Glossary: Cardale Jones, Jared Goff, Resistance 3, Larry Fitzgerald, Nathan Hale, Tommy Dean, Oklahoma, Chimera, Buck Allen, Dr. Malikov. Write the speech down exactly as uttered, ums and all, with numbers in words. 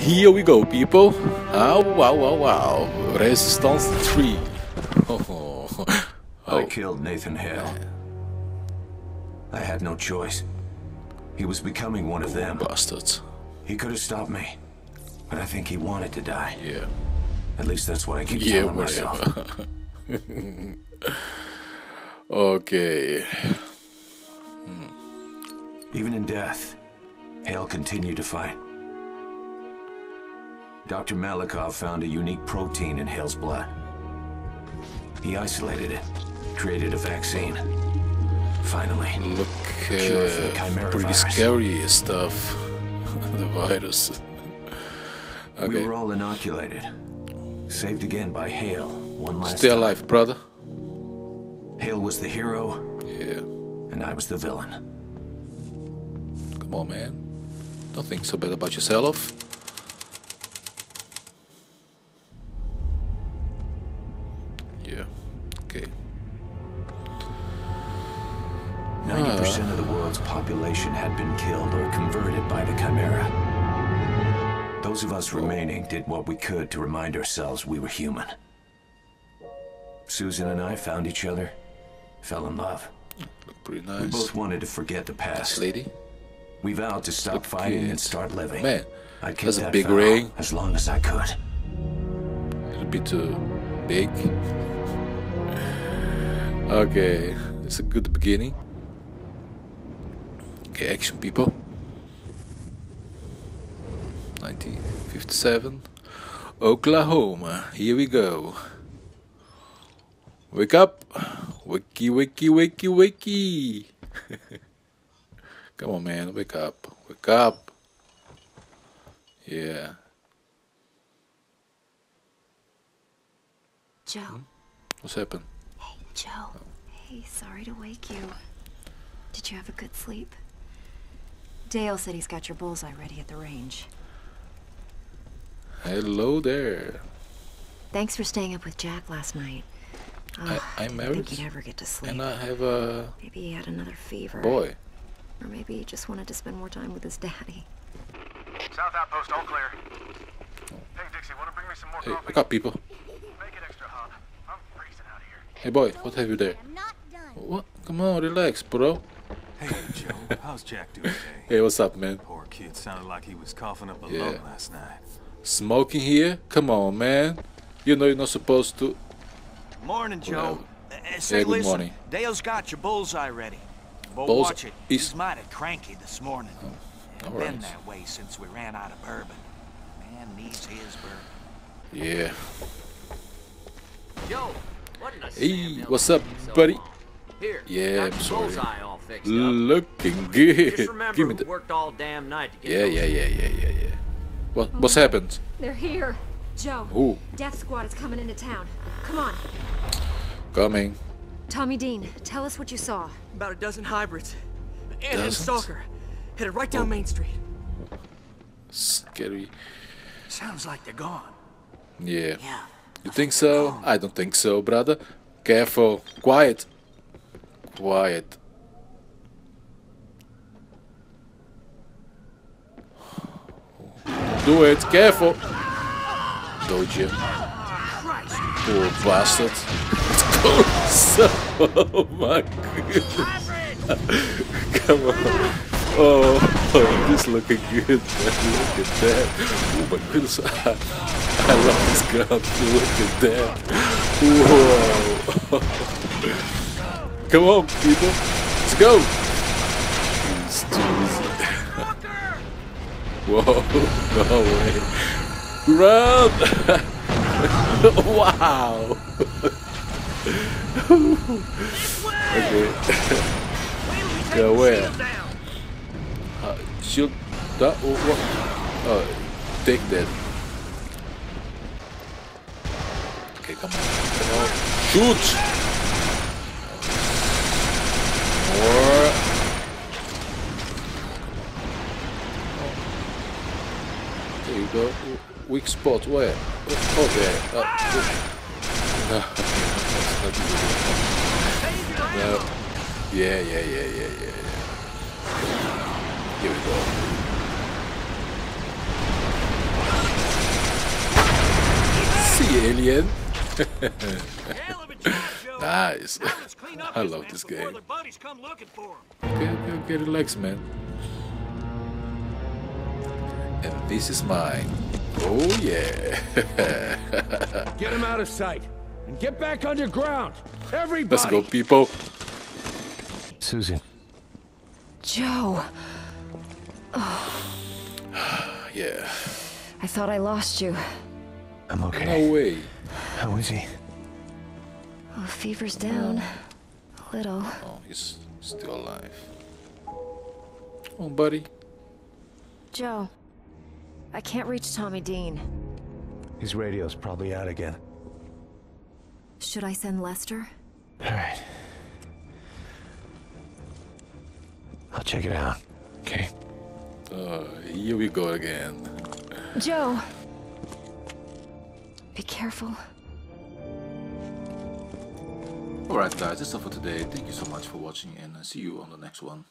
Here we go, people. Oh, wow, wow, wow. Resistance three. Oh. Oh. I killed Nathan Hale. I had no choice. He was becoming one of them. Bastards. He could have stopped me, but I think he wanted to die. Yeah. At least that's what I keep yeah, telling myself. Okay. Even in death, Hale continued to fight. Doctor Malikov found a unique protein in Hale's blood. He isolated it, created a vaccine. Finally, look, uh, cure for the Chimera pretty virus. Scary stuff. The virus. Okay. We were all inoculated, saved again by Hale. One last. Stay alive, time. Brother. Hale was the hero. Yeah. And I was the villain. Come on, man. Don't think so bad about yourself. Yeah. Okay. ninety percent uh. of the world's population had been killed or converted by the Chimera. Those of us remaining did what we could to remind ourselves we were human. Susan and I found each other, fell in love. Look pretty nice. We both wanted to forget the past. Nice lady. We vowed to stop Look fighting good. and start living. Man, I that's that a big ring. As long as I could. It'll be too big. Okay, it's a good beginning. Okay, action, people. nineteen fifty-seven, Oklahoma. Here we go. Wake up, wakey, wakey, wakey, wakey. Come on, man, wake up, wake up. Yeah. Joe. Hmm? What's happened? Hey, Joe. Oh. Hey, sorry to wake you. Did you have a good sleep? Dale said he's got your bullseye ready at the range. Hello there. Thanks for staying up with Jack last night. Oh, I, I'm married. I think you'd ever get to sleep. And I have a. Maybe he had another fever. Boy. Or maybe he just wanted to spend more time with his daddy. South outpost, all clear. Hey, Dixie, want to bring me some more hey, coffee? Wake up, people. Make it extra hot. I'm freezing out of here. Hey, boy, what have you there? I'm not done. What? Come on, relax, bro. Hey, Joe, how's Jack doing today? Hey, what's up, man? Poor kid sounded like he was coughing up a yeah. lung last night. Smoking here? Come on, man. You know you're not supposed to. Morning, Joe. Uh, say, yeah, good listen, morning. Dale's got your bullseye ready. But Bulls watch it, he's, he's mighty cranky this morning. Oh, all right. Been that way since we ran out of bourbon. Man needs his bourbon. Yeah. Yo, what did I say? Hey, what's up, buddy? Here, yeah, I'm sorry. Looking good. Just remember, give me the... we worked all damn night to get yeah, yeah, yeah, yeah, yeah, yeah. What, what's oh, happened? They're here, Joe. Ooh. Death Squad is coming into town. Come on. Coming. Tommy Dean, tell us what you saw. About a dozen hybrids. And a stalker. Headed right down oh. Main Street. Scary. Sounds like they're gone. Yeah. yeah. You think so? Gone. I don't think so, brother. Careful. Quiet. Quiet. Do it. Careful. Dodge him. Poor bastard. Oh my goodness. Come on. Oh, oh, this looking good. Look at that. Oh my goodness. I, I love this gun. Look at that. Whoa. Come on, people. Let's go. It's too easy. Whoa. No way. Run. Wow. Okay. Go where? Uh, shield that or what? Oh, take that. Okay, come on. Come on. Shoot! More. There you go. Weak spot. Where? Oh, there. Oh, oh. No. No. Yeah, yeah, yeah, yeah, yeah. Here we go. alien. Nice. I love this game. Okay, okay, okay, relax, man. And this is mine. Oh yeah. Get him out of sight and get back underground. Everybody. Let's go, people. Susan. Joe. Oh. Yeah. I thought I lost you. I'm okay. No way. How is he? Oh, fever's down. A little. Oh, he's still alive. Oh, buddy. Joe. I can't reach Tommy Dean. His radio's probably out again. Should I send Lester? All right. I'll check it out. Okay. Uh, here we go again. Joe. Be careful. Alright guys, that's all for today. Thank you so much for watching and see you on the next one.